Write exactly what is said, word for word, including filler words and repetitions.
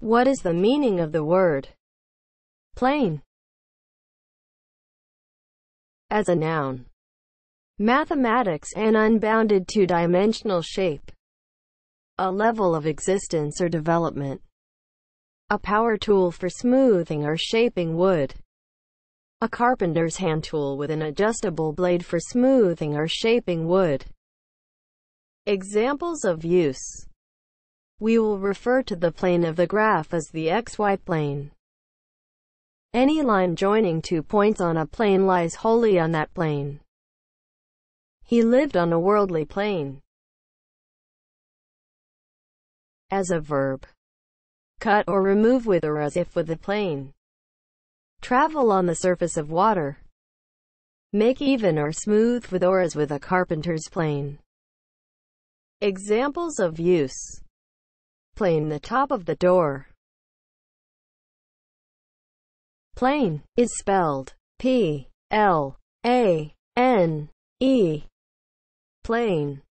What is the meaning of the word plane as a noun? Mathematics: an unbounded two-dimensional shape, a level of existence or development, a power tool for smoothing or shaping wood, a carpenter's hand tool with an adjustable blade for smoothing or shaping wood. Examples of use: we will refer to the plane of the graph as the X Y plane. Any line joining two points on a plane lies wholly on that plane. He lived on a worldly plane. As a verb: cut or remove with or as if with a plane. Travel on the surface of water. Make even or smooth with or as with a carpenter's plane. Examples of use: plane the top of the door. Plane is spelled P L A N E. Plane.